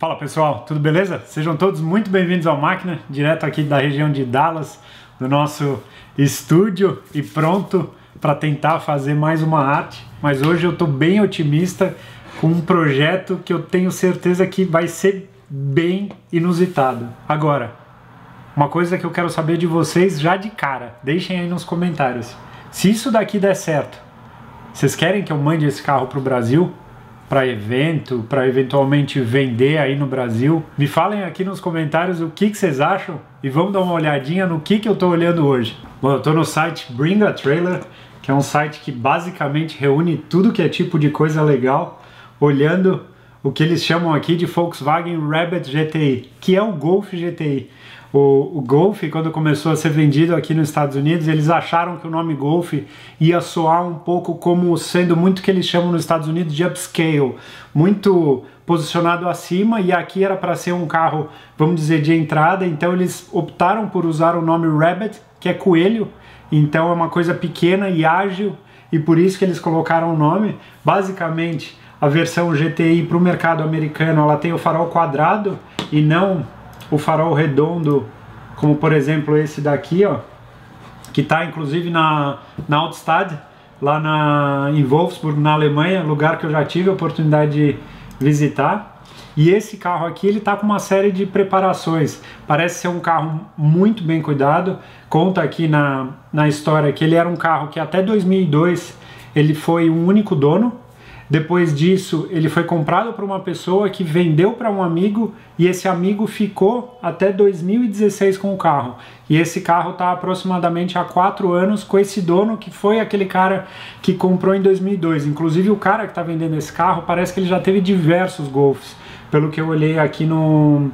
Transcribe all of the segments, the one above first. Fala pessoal, tudo beleza? Sejam todos muito bem-vindos ao Macchina, direto aqui da região de Dallas, do nosso estúdio e pronto para tentar fazer mais uma arte. Mas hoje eu estou bem otimista com um projeto que eu tenho certeza que vai ser bem inusitado. Agora, uma coisa que eu quero saber de vocês já de cara, deixem aí nos comentários. Se isso daqui der certo, vocês querem que eu mande esse carro para o Brasil? Para evento, para eventualmente vender aí no Brasil? Me falem aqui nos comentários o que vocês acham e vamos dar uma olhadinha no que eu estou olhando hoje. Bom, eu estou no site Bring a Trailer, que é um site que basicamente reúne tudo que é tipo de coisa legal, olhando o que eles chamam aqui de Volkswagen Rabbit GTI, que é o Golf GTI. O Golf, quando começou a ser vendido aqui nos Estados Unidos, eles acharam que o nome Golf ia soar um pouco como sendo muito o que eles chamam nos Estados Unidos de upscale, muito posicionado acima, e aqui era para ser um carro, vamos dizer, de entrada, então eles optaram por usar o nome Rabbit, que é coelho, então é uma coisa pequena e ágil, e por isso que eles colocaram o nome. Basicamente, a versão GTI para o mercado americano, ela tem o farol quadrado e não o farol redondo, como por exemplo esse daqui, ó, que está inclusive na Autostad, lá em Wolfsburg, na Alemanha, lugar que eu já tive a oportunidade de visitar. E esse carro aqui, ele está com uma série de preparações, parece ser um carro muito bem cuidado. Conta aqui na história que ele era um carro que até 2002 ele foi um único dono. Depois disso, ele foi comprado por uma pessoa que vendeu para um amigo e esse amigo ficou até 2016 com o carro. E esse carro está aproximadamente há 4 anos com esse dono, que foi aquele cara que comprou em 2002. Inclusive, o cara que está vendendo esse carro, parece que ele já teve diversos Golfs, pelo que eu olhei aqui no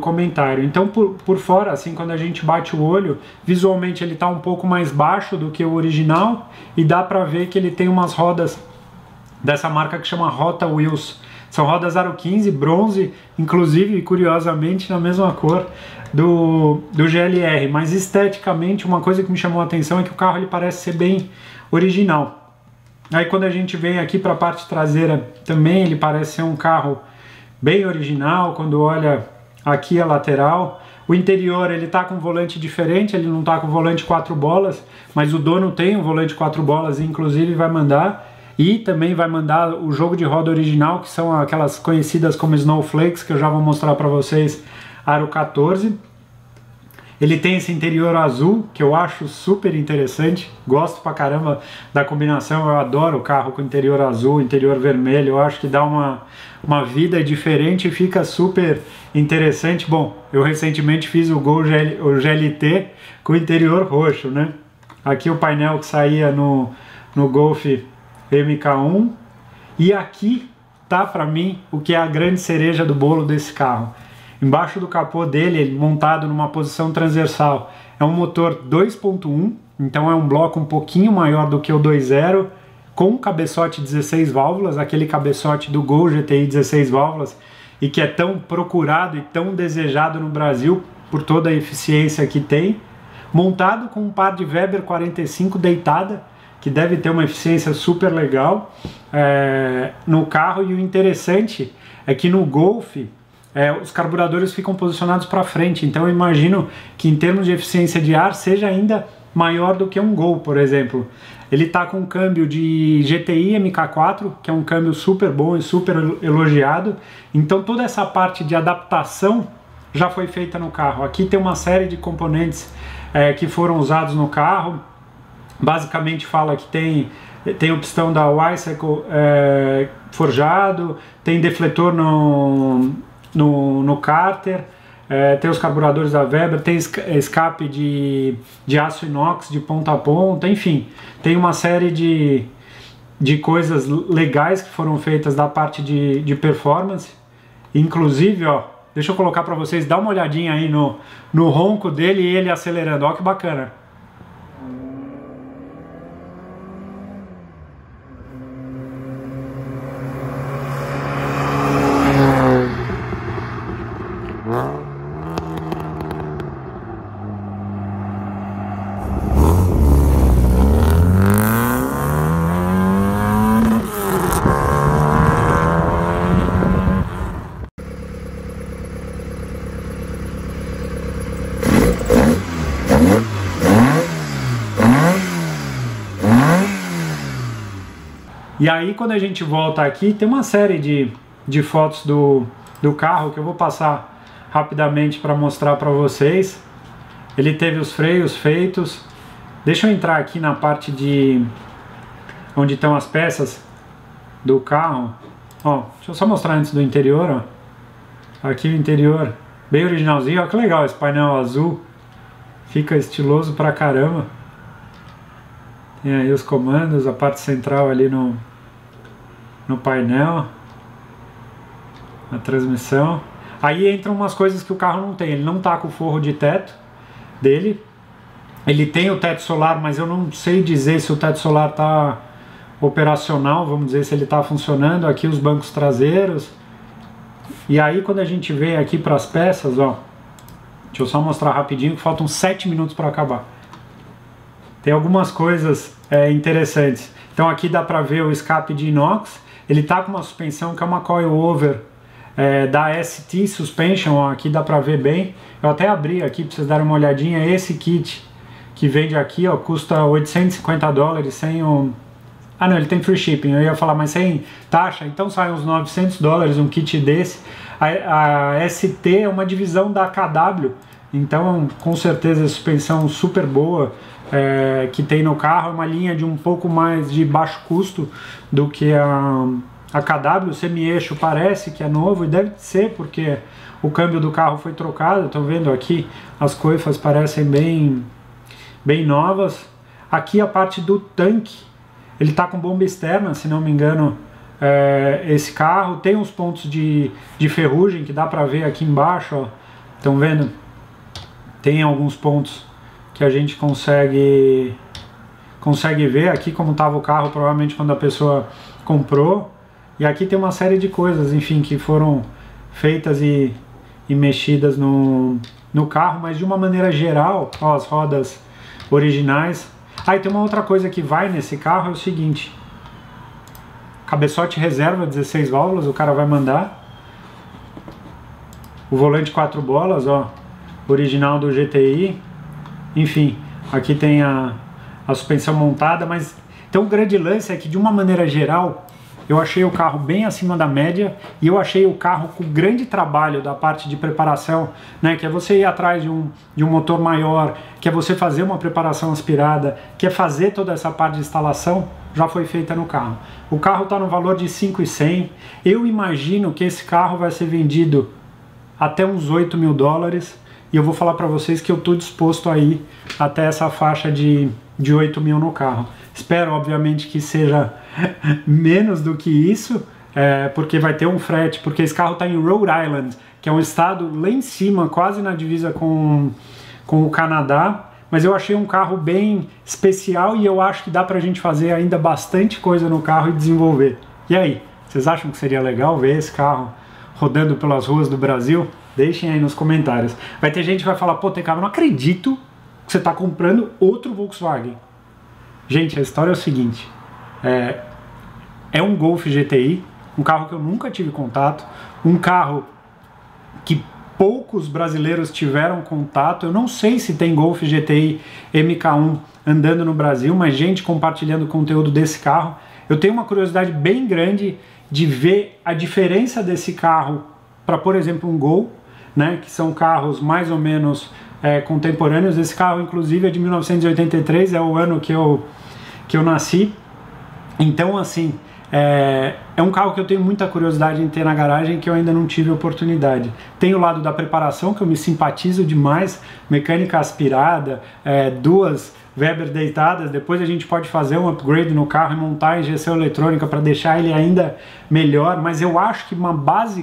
comentário. Então, por fora, assim, quando a gente bate o olho, visualmente ele está um pouco mais baixo do que o original e dá para ver que ele tem umas rodas dessa marca que chama Rota Wheels. São rodas aro 15, bronze, inclusive, curiosamente, na mesma cor do GLR. Mas esteticamente, uma coisa que me chamou a atenção é que o carro ele parece ser bem original. Aí quando a gente vem aqui para a parte traseira também, ele parece ser um carro bem original, quando olha aqui a lateral. O interior, ele tá com um volante diferente, ele não tá com volante 4 bolas, mas o dono tem um volante 4 bolas e inclusive vai mandar. E também vai mandar o jogo de roda original, que são aquelas conhecidas como snowflakes, que eu já vou mostrar para vocês, aro 14. Ele tem esse interior azul, que eu acho super interessante, gosto pra caramba da combinação, eu adoro o carro com interior azul, interior vermelho, eu acho que dá uma vida diferente e fica super interessante. Bom, eu recentemente fiz o Gol GLT com interior roxo, né? Aqui o painel que saía no Golf MK1, e aqui tá para mim o que é a grande cereja do bolo desse carro. Embaixo do capô dele, ele montado numa posição transversal, é um motor 2.1, então é um bloco um pouquinho maior do que o 2.0, com um cabeçote 16 válvulas, aquele cabeçote do Gol GTI 16 válvulas, e que é tão procurado e tão desejado no Brasil por toda a eficiência que tem, montado com um par de Weber 45 deitada, que deve ter uma eficiência super legal no carro. E o interessante é que no Golf os carburadores ficam posicionados para frente, então eu imagino que em termos de eficiência de ar seja ainda maior do que um Gol, por exemplo. Ele está com um câmbio de GTI MK4, que é um câmbio super bom e super elogiado, então toda essa parte de adaptação já foi feita no carro. Aqui tem uma série de componentes que foram usados no carro. Basicamente fala que tem opção da Wiseco forjado, tem defletor no cárter, tem os carburadores da Weber, tem escape de aço inox de ponta a ponta, enfim, tem uma série de coisas legais que foram feitas da parte de performance. Inclusive, ó, deixa eu colocar para vocês, dá uma olhadinha aí no ronco dele e ele acelerando, ó que bacana. E aí quando a gente volta aqui, tem uma série de fotos do carro que eu vou passar rapidamente para mostrar para vocês. Ele teve os freios feitos. Deixa eu entrar aqui na parte de onde estão as peças do carro. Ó, deixa eu só mostrar antes do interior, ó. Aqui o interior, bem originalzinho. Ó, que legal esse painel azul. Fica estiloso pra caramba. Tem aí os comandos, a parte central ali no painel. A transmissão. Aí entram umas coisas que o carro não tem. Ele não tá com o forro de teto dele. Ele tem o teto solar, mas eu não sei dizer se o teto solar tá operacional, vamos dizer, se ele tá funcionando. Aqui os bancos traseiros. E aí quando a gente vem aqui para as peças, ó. Deixa eu só mostrar rapidinho que faltam 7 minutos para acabar. Tem algumas coisas interessantes. Então aqui dá para ver o escape de inox. Ele tá com uma suspensão que é uma coilover da ST suspension. Ó, aqui dá para ver bem. Eu até abri aqui para vocês darem uma olhadinha. Esse kit que vende aqui, ó, custa $850 sem o... Ah não, ele tem free shipping, eu ia falar, mas sem taxa, então sai uns $900 um kit desse. A ST é uma divisão da KW, então com certeza a suspensão super boa que tem no carro, é uma linha de um pouco mais de baixo custo do que a KW. O semi-eixo parece que é novo e deve ser, porque o câmbio do carro foi trocado. Estão vendo aqui, as coifas parecem bem novas. Aqui a parte do tanque. Ele está com bomba externa, se não me engano, esse carro. Tem uns pontos de ferrugem que dá para ver aqui embaixo. Estão vendo? Tem alguns pontos que a gente consegue ver aqui como estava o carro, provavelmente quando a pessoa comprou. E aqui tem uma série de coisas, enfim, que foram feitas e mexidas no carro. Mas de uma maneira geral, ó, as rodas originais. Ah, e tem uma outra coisa que vai nesse carro, é o seguinte. Cabeçote reserva, 16 válvulas, o cara vai mandar. O volante 4 bolas, ó, original do GTI. Enfim, aqui tem a suspensão montada, mas... Então o grande lance é que, de uma maneira geral, eu achei o carro bem acima da média. E eu achei o carro com grande trabalho da parte de preparação, né? Que é você ir atrás de um motor maior, que é você fazer uma preparação aspirada, que é fazer toda essa parte de instalação, já foi feita no carro. O carro está no valor de $5.100. Eu imagino que esse carro vai ser vendido até uns $8.000. E eu vou falar para vocês que eu estou disposto a ir até essa faixa de $8.000 no carro. Espero, obviamente, que seja menos do que isso, porque vai ter um frete, porque esse carro está em Rhode Island, que é um estado lá em cima, quase na divisa com o Canadá. Mas eu achei um carro bem especial e eu acho que dá pra gente fazer ainda bastante coisa no carro e desenvolver. E aí, vocês acham que seria legal ver esse carro rodando pelas ruas do Brasil? Deixem aí nos comentários. Vai ter gente que vai falar, pô, TK, não acredito que você está comprando outro Volkswagen. Gente, a história é o seguinte, é um Golf GTI, um carro que eu nunca tive contato, um carro que poucos brasileiros tiveram contato. Eu não sei se tem Golf GTI MK1 andando no Brasil, mas gente compartilhando o conteúdo desse carro. Eu tenho uma curiosidade bem grande de ver a diferença desse carro para, por exemplo, um Gol, né, que são carros mais ou menos contemporâneos. Esse carro, inclusive, é de 1983, é o ano que eu nasci. Então, assim, é um carro que eu tenho muita curiosidade em ter na garagem, que eu ainda não tive oportunidade. Tem o lado da preparação, que eu me simpatizo demais, mecânica aspirada, duas Weber deitadas. Depois a gente pode fazer um upgrade no carro e montar a injeção eletrônica para deixar ele ainda melhor. Mas eu acho que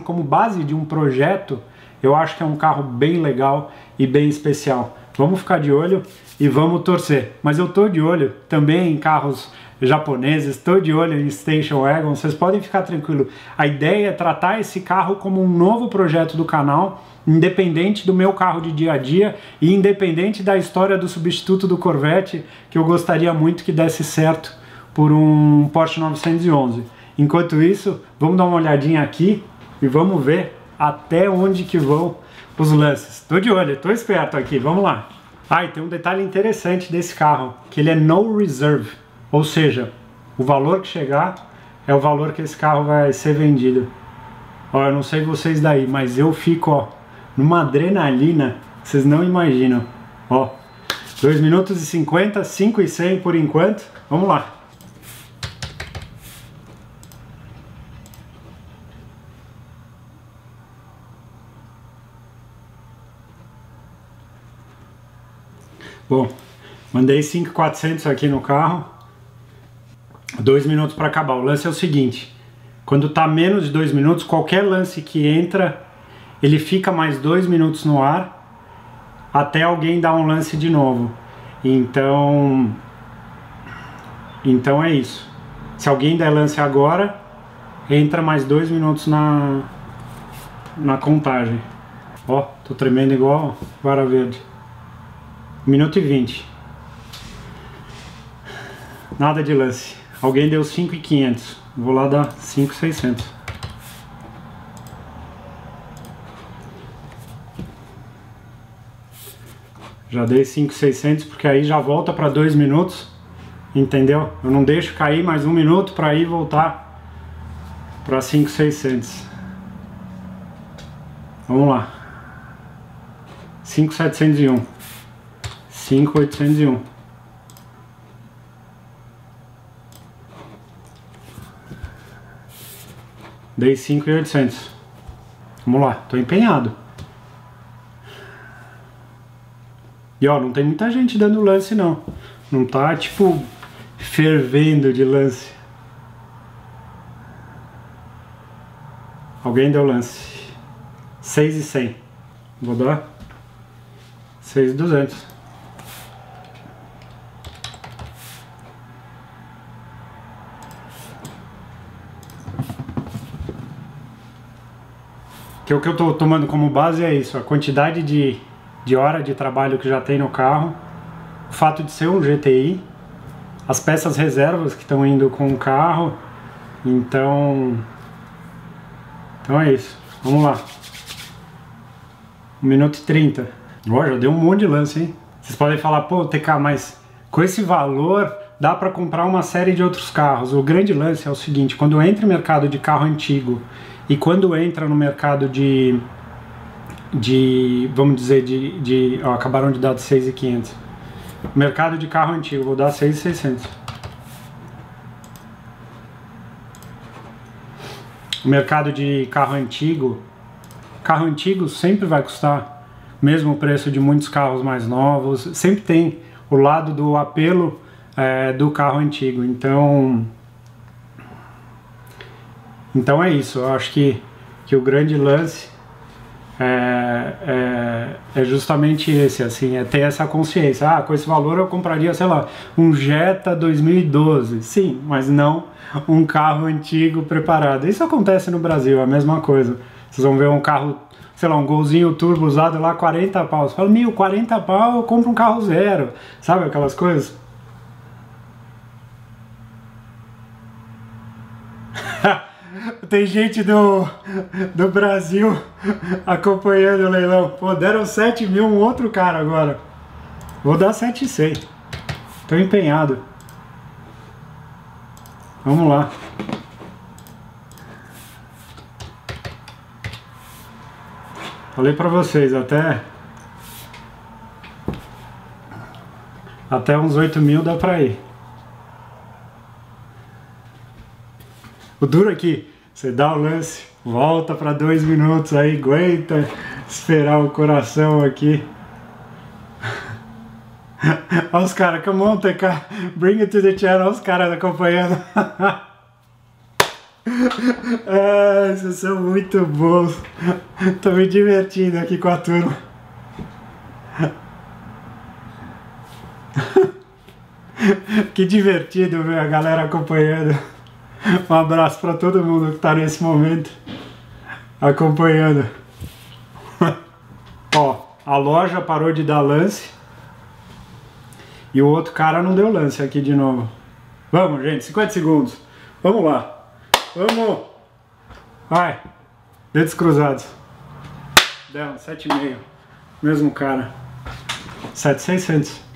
como base de um projeto, eu acho que é um carro bem legal e bem especial. Vamos ficar de olho e vamos torcer. Mas eu estou de olho também em carros japoneses, estou de olho em Station Wagon. Vocês podem ficar tranquilos. A ideia é tratar esse carro como um novo projeto do canal, independente do meu carro de dia a dia e independente da história do substituto do Corvette, que eu gostaria muito que desse certo por um Porsche 911. Enquanto isso, vamos dar uma olhadinha aqui e vamos ver até onde que vão os lances. Tô de olho, tô esperto aqui, vamos lá. Ah, e tem um detalhe interessante desse carro, que ele é no reserve, ou seja, o valor que chegar é o valor que esse carro vai ser vendido. Ó, eu não sei vocês daí, mas eu fico, ó, numa adrenalina, vocês não imaginam. Ó, 2 minutos e 50, 5 e 100 por enquanto, vamos lá. Bom, mandei 5.400 aqui no carro, 2 minutos para acabar. O lance é o seguinte, quando tá menos de 2 minutos, qualquer lance que entra, ele fica mais 2 minutos no ar, até alguém dar um lance de novo. Então é isso. Se alguém der lance agora, entra mais 2 minutos na contagem. Ó, tô tremendo igual vara verde. 1 minuto e 20. Nada de lance. Alguém deu 5.500. Vou lá dar 5.600. Já dei 5.600 porque aí já volta para 2 minutos. Entendeu? Eu não deixo cair mais 1 minuto para ir voltar para 5.600. Vamos lá. 5.701. 5.801. 5.800. Vamos lá, tô empenhado. E ó, não tem muita gente dando lance não. Não tá tipo fervendo de lance. Alguém deu lance. 6.100. Vou dar 6.200. 'Que o que eu tô tomando como base é isso, a quantidade de hora de trabalho que já tem no carro, o fato de ser um GTI, as peças reservas que estão indo com o carro, então é isso, vamos lá. 1 minuto e 30. Ó, já deu um monte de lance, hein? Vocês podem falar, pô, TK, mas com esse valor dá para comprar uma série de outros carros. O grande lance é o seguinte, quando entra no mercado de carro antigo e quando entra no mercado de ó, acabaram de dar de 6.500. Mercado de carro antigo, vou dar 6.600. O mercado de carro antigo sempre vai custar o mesmo preço de muitos carros mais novos, sempre tem o lado do apelo do carro antigo, então é isso, eu acho que o grande lance é justamente esse, assim, é ter essa consciência. Ah, com esse valor eu compraria, sei lá, um Jetta 2012, sim, mas não um carro antigo preparado. Isso acontece no Brasil, é a mesma coisa. Vocês vão ver um carro, sei lá, um golzinho turbo usado lá, 40 pau. Você fala, meu, 40 pau eu compro um carro zero, sabe aquelas coisas? Tem gente do Brasil acompanhando o leilão. Pô, deram 7 mil um outro cara agora. Vou dar 7.100. Tô empenhado. Vamos lá. Falei pra vocês, até uns 8 mil dá pra ir. O duro aqui, você dá o lance, volta para 2 minutos aí, aguenta esperar o coração aqui. Olha os caras, come on, TK, bring it to the channel, olha os caras acompanhando. É, vocês são muito bons, tô me divertindo aqui com a turma. Que divertido ver a galera acompanhando. Um abraço para todo mundo que está nesse momento acompanhando. Ó, a loja parou de dar lance e o outro cara não deu lance aqui de novo. Vamos, gente, 50 segundos. Vamos lá. Vamos. Vai. Dedos cruzados. Deu, 7.5. Mesmo cara. 7.600.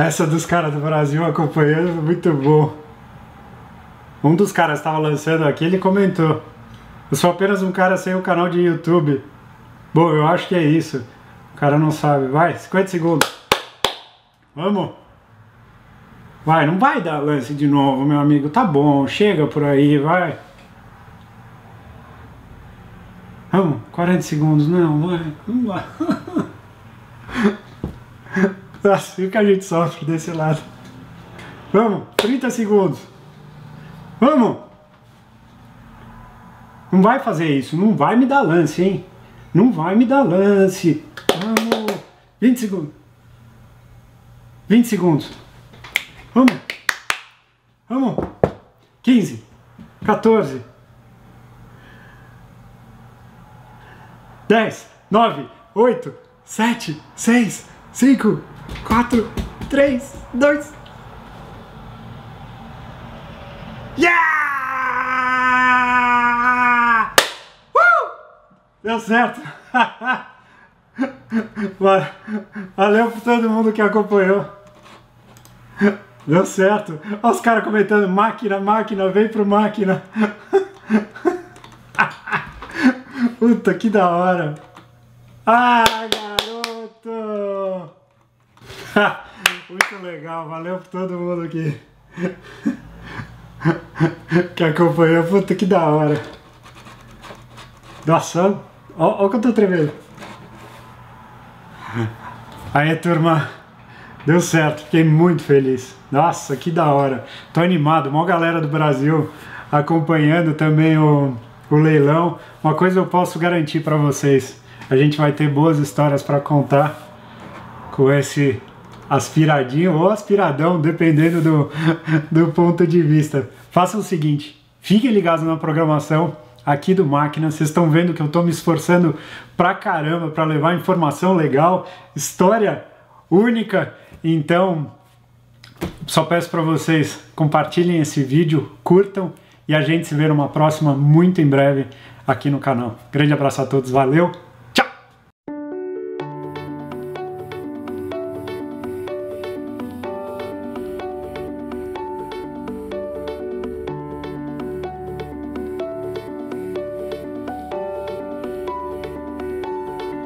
Essa dos caras do Brasil acompanhando, muito bom. Um dos caras estava lançando aqui, ele comentou: eu sou apenas um cara sem um canal de YouTube. Bom, eu acho que é isso. O cara não sabe. Vai, 50 segundos. Vamos. Vai, não vai dar lance de novo, meu amigo. Tá bom, chega por aí, vai. Vamos, 40 segundos. Não, vai. Vamos lá. Nossa, o que a gente sofre desse lado. Vamos, 30 segundos. Vamos! Não vai fazer isso, não vai me dar lance, hein? Não vai me dar lance. Vamos! 20 segundos. 20 segundos. Vamos! Vamos! 15. 14. 10. 9. 8. 7. 6. 5. 4. 3. 2. Yeah! Deu certo! Valeu por todo mundo que acompanhou. Deu certo! Olha os caras comentando: máquina, máquina, vem pro máquina! Puta, que da hora! Ah, garoto! Muito legal, valeu por todo mundo aqui que acompanhou, puta que da hora. Doação, ó o que eu tô tremendo. Aí turma, deu certo, fiquei muito feliz. Nossa, que da hora, tô animado, maior galera do Brasil acompanhando também o leilão. Uma coisa eu posso garantir pra vocês: a gente vai ter boas histórias pra contar com esse aspiradinho ou aspiradão, dependendo do ponto de vista. Façam o seguinte, fiquem ligados na programação aqui do Máquina. Vocês estão vendo que eu estou me esforçando pra caramba para levar informação legal, história única. Então, só peço para vocês compartilhem esse vídeo, curtam e a gente se vê numa próxima muito em breve aqui no canal. Grande abraço a todos, valeu!